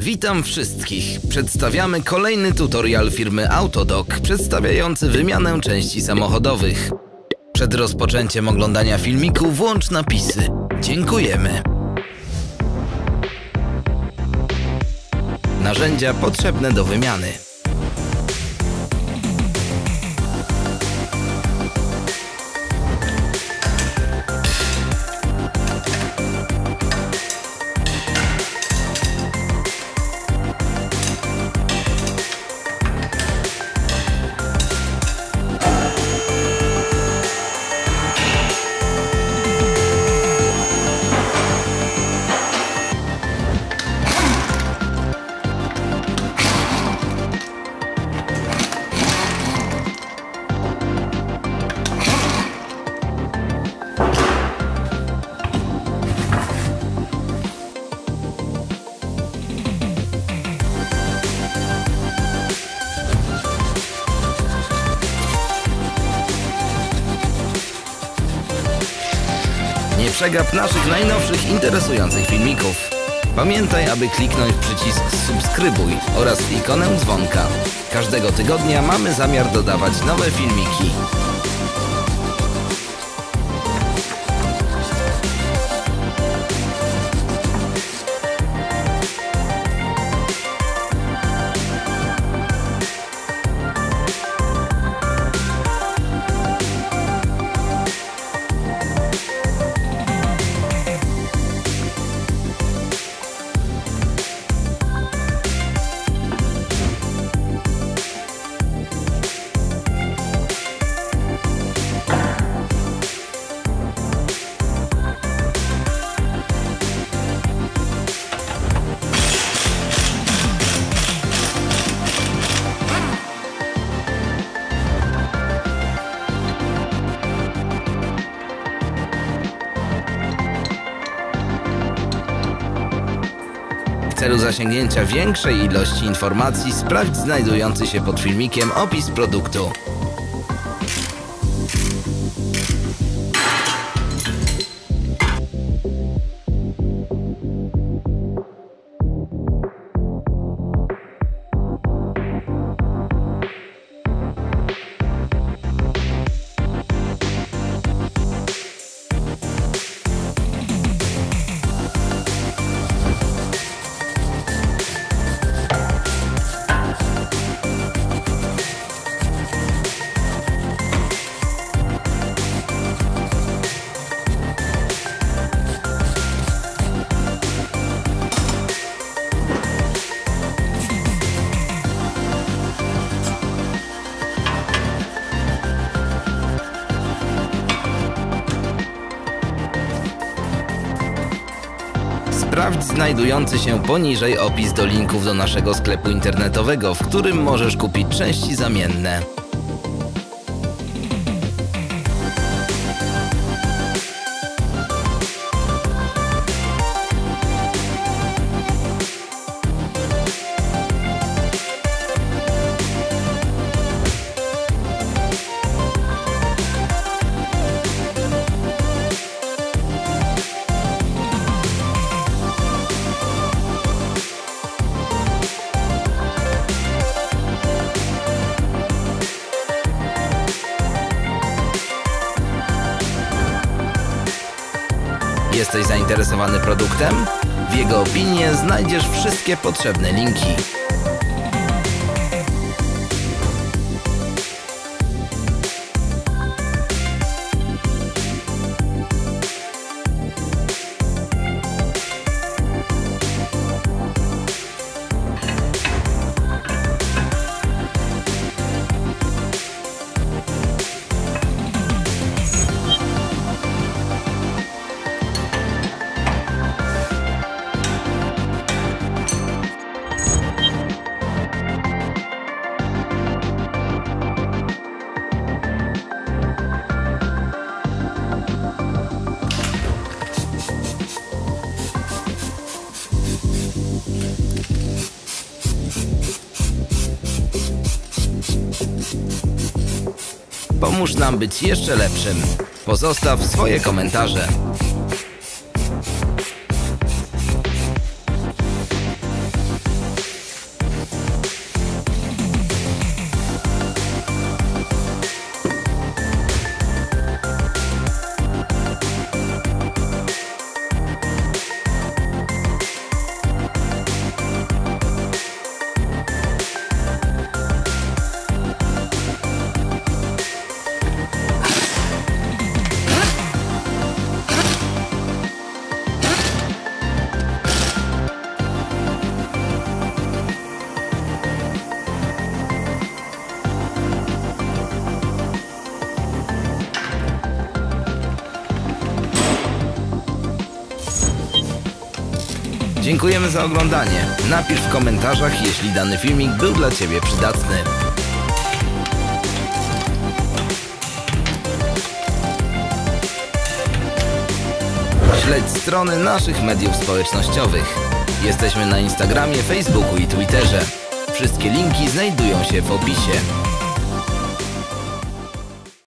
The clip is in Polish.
Witam wszystkich! Przedstawiamy kolejny tutorial firmy Autodoc przedstawiający wymianę części samochodowych. Przed rozpoczęciem oglądania filmiku włącz napisy. Dziękujemy! Narzędzia potrzebne do wymiany. Nie przegap naszych najnowszych, interesujących filmików. Pamiętaj, aby kliknąć przycisk subskrybuj oraz ikonę dzwonka. Każdego tygodnia mamy zamiar dodawać nowe filmiki. W celu zasięgnięcia większej ilości informacji sprawdź znajdujący się pod filmikiem opis produktu. Sprawdź znajdujący się poniżej opis do linków do naszego sklepu internetowego, w którym możesz kupić części zamienne. Jesteś zainteresowany produktem? W jego opinie znajdziesz wszystkie potrzebne linki. Pomóż nam być jeszcze lepszym. Pozostaw swoje komentarze. Dziękujemy za oglądanie. Napisz w komentarzach, jeśli dany filmik był dla Ciebie przydatny. Śledź strony naszych mediów społecznościowych. Jesteśmy na Instagramie, Facebooku i Twitterze. Wszystkie linki znajdują się w opisie.